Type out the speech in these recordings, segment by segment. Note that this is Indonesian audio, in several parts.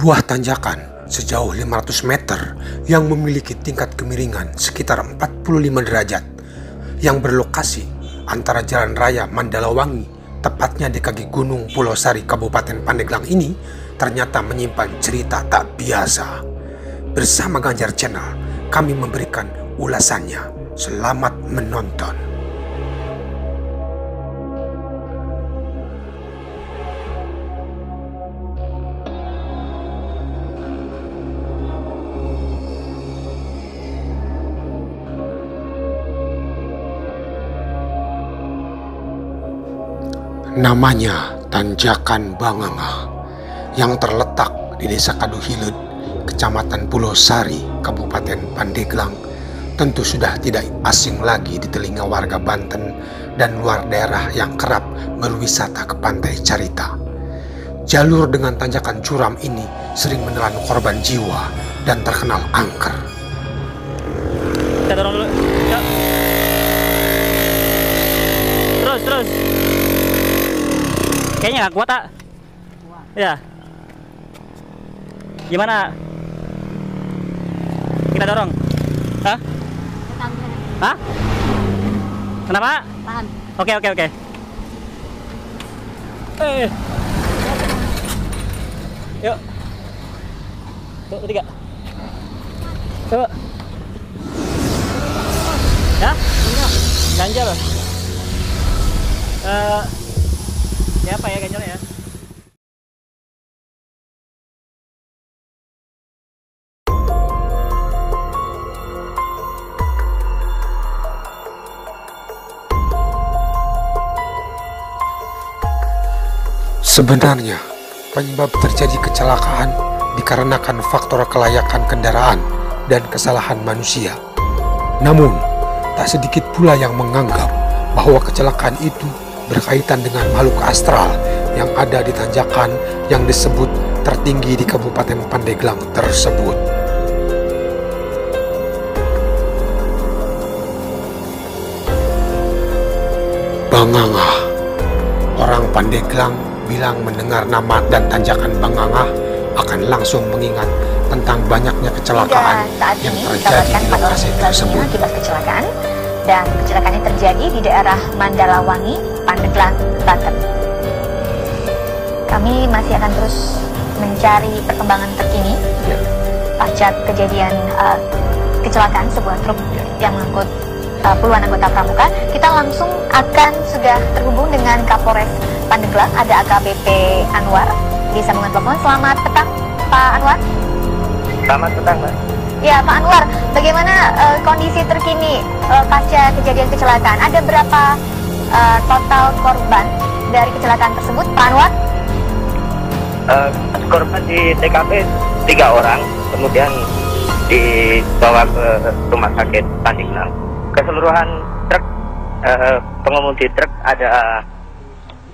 Sebuah tanjakan sejauh 500 meter yang memiliki tingkat kemiringan sekitar 45 derajat yang berlokasi antara Jalan Raya Mandalawangi, tepatnya di kaki Gunung Pulosari, Kabupaten Pandeglang ini ternyata menyimpan cerita tak biasa. Bersama Ganjar Channel, kami memberikan ulasannya. Selamat menonton. Namanya Tanjakan Bangangah yang terletak di Desa Kadu Hileud, Kecamatan Pulosari, Kabupaten Pandeglang, tentu sudah tidak asing lagi di telinga warga Banten dan luar daerah yang kerap berwisata ke Pantai Carita. Jalur dengan tanjakan curam ini sering menelan korban jiwa dan terkenal angker. Kita dorong dulu. Terus. Kayaknya nggak kuat, tak? Ya. Gimana? Kita dorong. Hah? Hah? Kenapa? Tahan. Oke. Yuk. Tuh, ketiga. Coba. Ya? Ganjar. Siapa ya Ganjar ya? Sebenarnya penyebab terjadi kecelakaan dikarenakan faktor kelayakan kendaraan dan kesalahan manusia. Namun tak sedikit pula yang menganggap bahwa kecelakaan itu berkaitan dengan makhluk astral yang ada di tanjakan yang disebut tertinggi di Kabupaten Pandeglang tersebut. Bangangah. Orang Pandeglang bilang mendengar nama dan tanjakan Bangangah akan langsung mengingat tentang banyaknya kecelakaan yang terjadi di lokasi tersebut. Dan kecelakaan ini terjadi di daerah Mandalawangi, Pandeglang, Banten. Kami masih akan terus mencari perkembangan terkini pasca kejadian kecelakaan sebuah truk yang mengangkut puluhan anggota pramuka. Kita langsung akan sudah terhubung dengan Kapolres Pandeglang, ada AKBP Anwar di sambungan telepon. Selamat petang, Pak Anwar. Selamat petang, Pak. Ya, Pak Anwar, bagaimana kondisi terkini pasca kejadian kecelakaan? Ada berapa total korban dari kecelakaan tersebut, Pak Anwar? Korban di TKP 3 orang, kemudian dibawa ke rumah sakit Pandeglang. Keseluruhan truk, pengemudi truk ada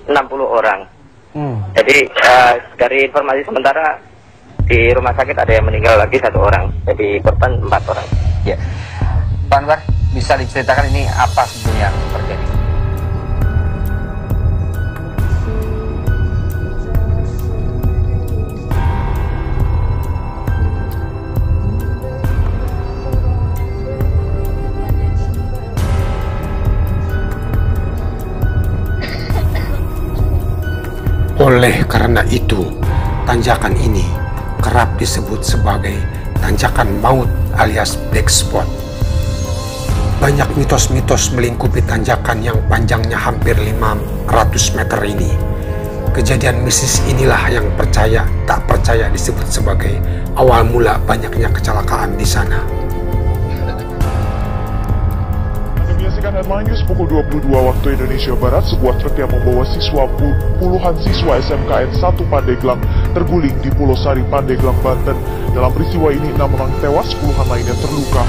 60 orang. Jadi dari informasi sementara, di rumah sakit ada yang meninggal lagi 1 orang, jadi korban 4 orang. Ya, Pak Anwar, bisa diceritakan ini apa sebenarnya terjadi? Oleh karena itu, tanjakan ini kerap disebut sebagai tanjakan maut alias black spot. Banyak mitos-mitos melingkupi tanjakan yang panjangnya hampir 500 meter ini. Kejadian mistis inilah yang percaya tak percaya disebut sebagai awal mula banyaknya kecelakaan di sana. Berdasarkan headline news pukul 22 waktu Indonesia Barat, sebuah truk yang membawa puluhan siswa SMKN 1 Pandeglang terguling di Pulosari, Pandeglang, Banten. Dalam peristiwa ini 6 orang tewas, puluhan lainnya terluka.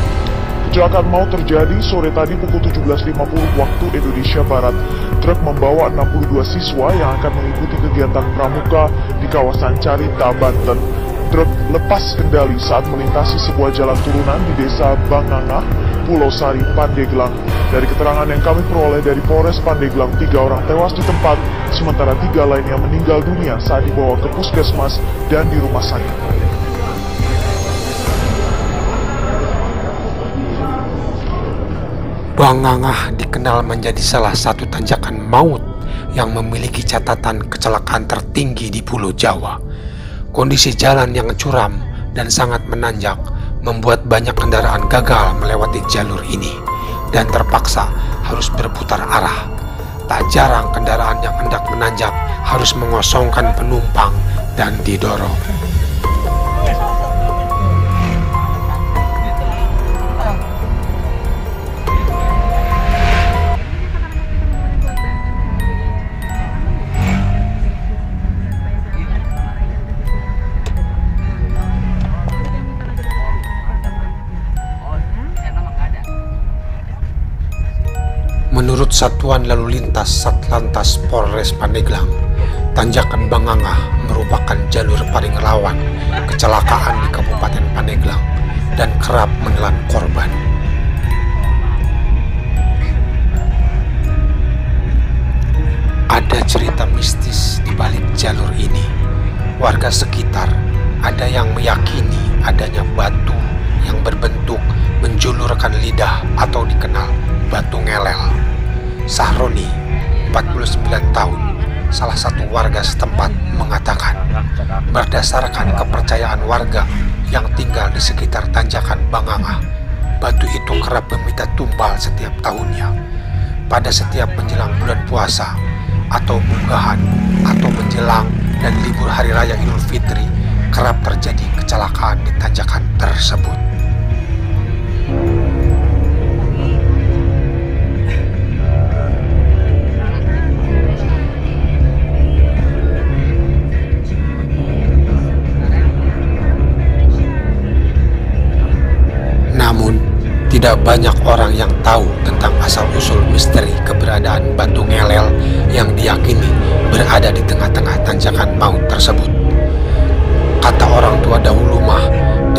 Kecelakaan maut terjadi sore tadi pukul 17.50 waktu Indonesia Barat. Truk membawa 62 siswa yang akan mengikuti kegiatan pramuka di kawasan Carita, Banten. Truk lepas kendali saat melintasi sebuah jalan turunan di Desa Bangangah, Pulosari, Pandeglang. Dari keterangan yang kami peroleh dari Polres Pandeglang, 3 orang tewas di tempat, sementara 3 lainnya meninggal dunia saat dibawa ke puskesmas dan di rumah sakit. Bangangah dikenal menjadi salah satu tanjakan maut yang memiliki catatan kecelakaan tertinggi di Pulau Jawa. Kondisi jalan yang curam dan sangat menanjak membuat banyak kendaraan gagal melewati jalur ini dan terpaksa harus berputar arah. Tak jarang kendaraan yang hendak menanjak harus mengosongkan penumpang dan didorong. Menurut Satuan Lalu Lintas Satlantas Polres Pandeglang, tanjakan Bangangah merupakan jalur paling rawan kecelakaan di Kabupaten Pandeglang dan kerap menelan korban. Ada cerita mistis di balik jalur ini. Warga sekitar ada yang meyakini adanya batu yang berbentuk menjulurkan lidah atau dikenal batu ngelel. Sahroni, 49 tahun, salah satu warga setempat mengatakan, berdasarkan kepercayaan warga yang tinggal di sekitar tanjakan Bangangah, batu itu kerap meminta tumbal setiap tahunnya. Pada setiap menjelang bulan puasa, atau munggahan, atau menjelang dan libur hari raya Idul Fitri, kerap terjadi kecelakaan di tanjakan tersebut. Tidak banyak orang yang tahu tentang asal-usul misteri keberadaan batu ngelel yang diyakini berada di tengah-tengah tanjakan maut tersebut. Kata orang tua dahulu mah,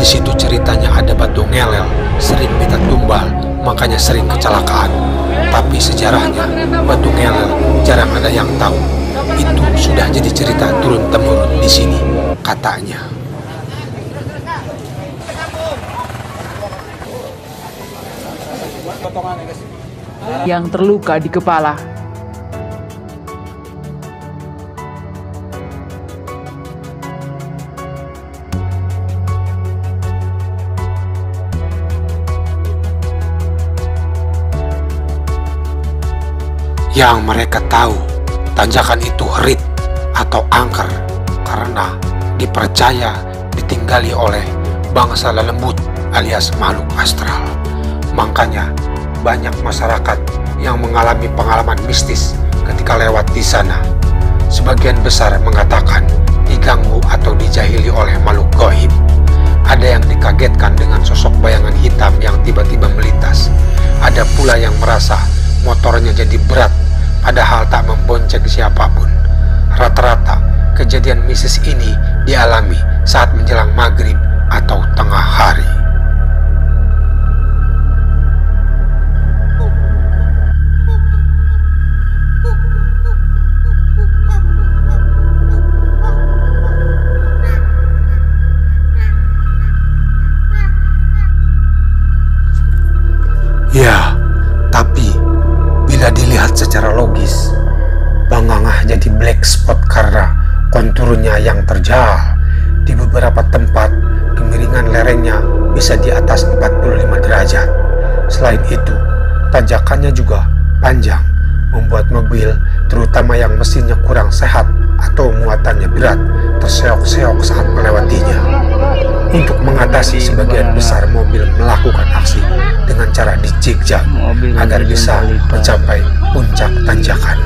di situ ceritanya ada batu ngelel sering minta tumbal, makanya sering kecelakaan. Tapi sejarahnya batu ngelel jarang ada yang tahu. Itu sudah jadi cerita turun-temurun di sini, katanya. Yang terluka di kepala. Yang mereka tahu, tanjakan itu erit atau angker karena dipercaya ditinggali oleh bangsa lelembut alias makhluk astral. Makanya banyak masyarakat yang mengalami pengalaman mistis ketika lewat di sana. Sebagian besar mengatakan diganggu atau dijahili oleh makhluk gaib. Ada yang dikagetkan dengan sosok bayangan hitam yang tiba-tiba melintas. Ada pula yang merasa motornya jadi berat, padahal tak membonceng siapapun. Rata-rata kejadian mistis ini dialami saat menjelang maghrib atau tengah hari. Ya, tapi bila dilihat secara logis, Bangangah jadi black spot karena Bahkan turunnya yang terjal, di beberapa tempat kemiringan lerengnya bisa di atas 45 derajat. Selain itu, tanjakannya juga panjang, membuat mobil, terutama yang mesinnya kurang sehat atau muatannya berat, terseok-seok saat melewatinya. Untuk mengatasi, sebagian besar mobil melakukan aksi dengan cara dijigzag agar bisa mencapai puncak tanjakan.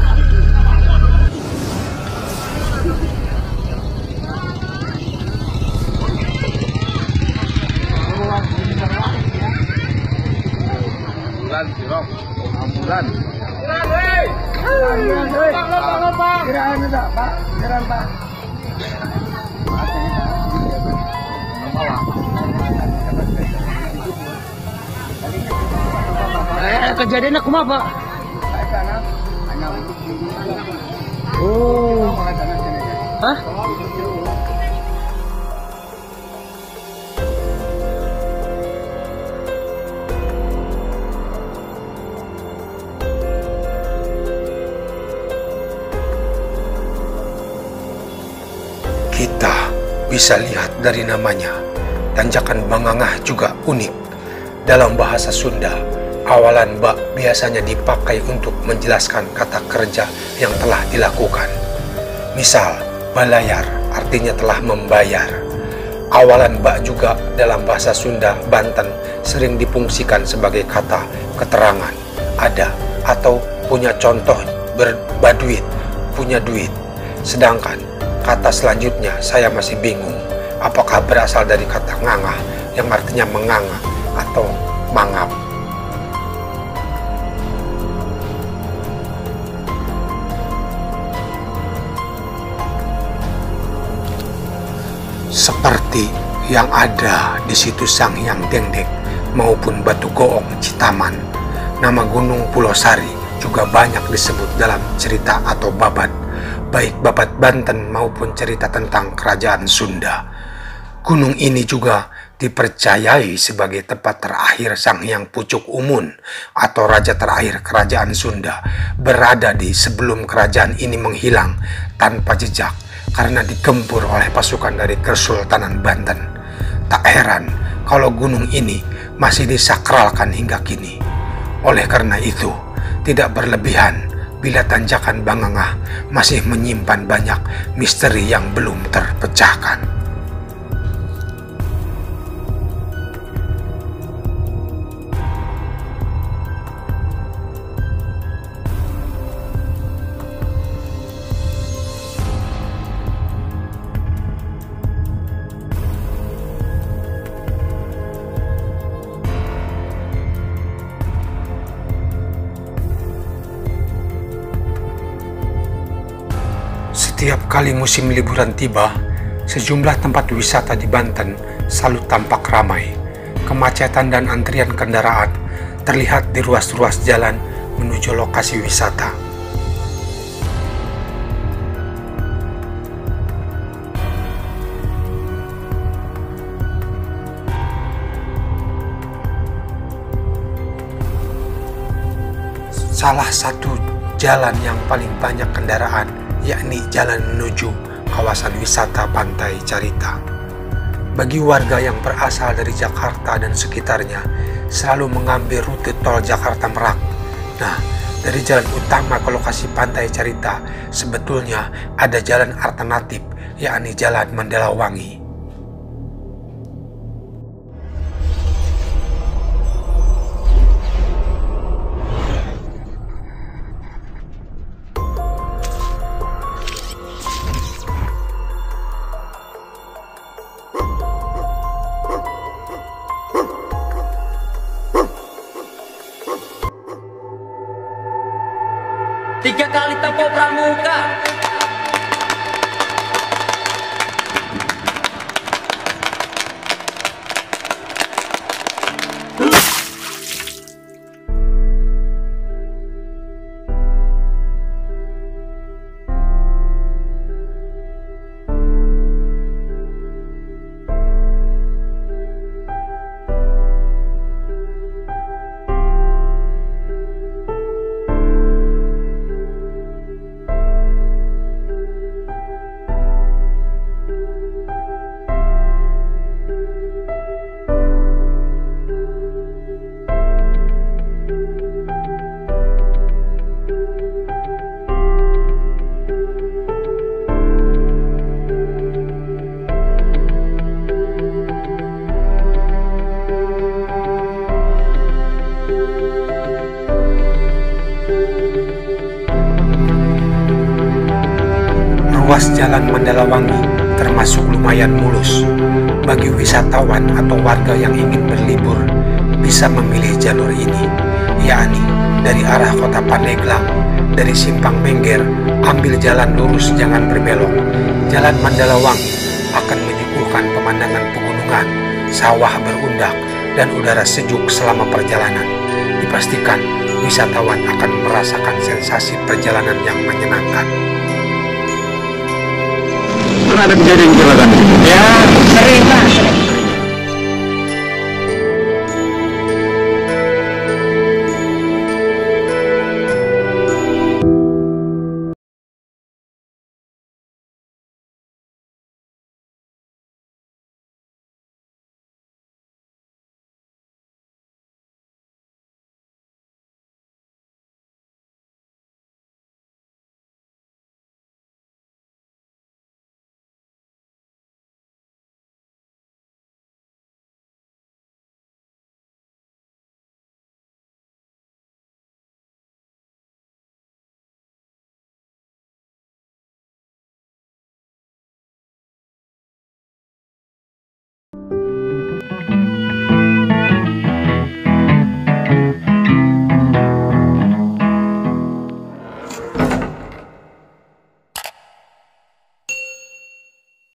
Kejadiannya kumaha, Pak? Oh. Hah? Kita bisa lihat dari namanya, Tanjakan Bangangah juga unik. Dalam bahasa Sunda, awalan ba biasanya dipakai untuk menjelaskan kata kerja yang telah dilakukan. Misal, balayar artinya telah membayar. Awalan ba juga dalam bahasa Sunda Banten sering difungsikan sebagai kata keterangan, ada atau punya contoh berbaduit, punya duit. Sedangkan kata selanjutnya saya masih bingung apakah berasal dari kata ngangah yang artinya menganga atau mangap. Seperti yang ada di situs Sang Hyang Dengdek maupun Batu Goong Citaman, nama Gunung Pulosari juga banyak disebut dalam cerita atau babat, baik babat Banten maupun cerita tentang kerajaan Sunda. Gunung ini juga dipercayai sebagai tempat terakhir Sang Hyang Pucuk Umun atau raja terakhir kerajaan Sunda, berada di sebelum kerajaan ini menghilang tanpa jejak karena digempur oleh pasukan dari Kesultanan Banten. Tak heran kalau gunung ini masih disakralkan hingga kini. Oleh karena itu, tidak berlebihan bila Tanjakan Bangangah masih menyimpan banyak misteri yang belum terpecahkan. Setiap kali musim liburan tiba, sejumlah tempat wisata di Banten selalu tampak ramai. Kemacetan dan antrian kendaraan terlihat di ruas-ruas jalan menuju lokasi wisata. Salah satu jalan yang paling banyak kendaraan yakni jalan menuju kawasan wisata Pantai Carita. Bagi warga yang berasal dari Jakarta dan sekitarnya, selalu mengambil rute tol Jakarta-Merak. Nah, dari jalan utama ke lokasi Pantai Carita, sebetulnya ada jalan alternatif, yakni jalan Mandalawangi. Tiga kali tepuk pramuka. ruas jalan Mandalawangi termasuk lumayan mulus. Bagi wisatawan atau warga yang ingin berlibur, bisa memilih jalur ini, yakni dari arah kota Pandeglang, dari simpang Mengger, ambil jalan lurus jangan berbelok. Jalan Mandalawangi akan menyuguhkan pemandangan pegunungan, sawah berundak, dan udara sejuk selama perjalanan. Dipastikan wisatawan akan merasakan sensasi perjalanan yang menyenangkan. Pernah ada kejadian kecelakaan?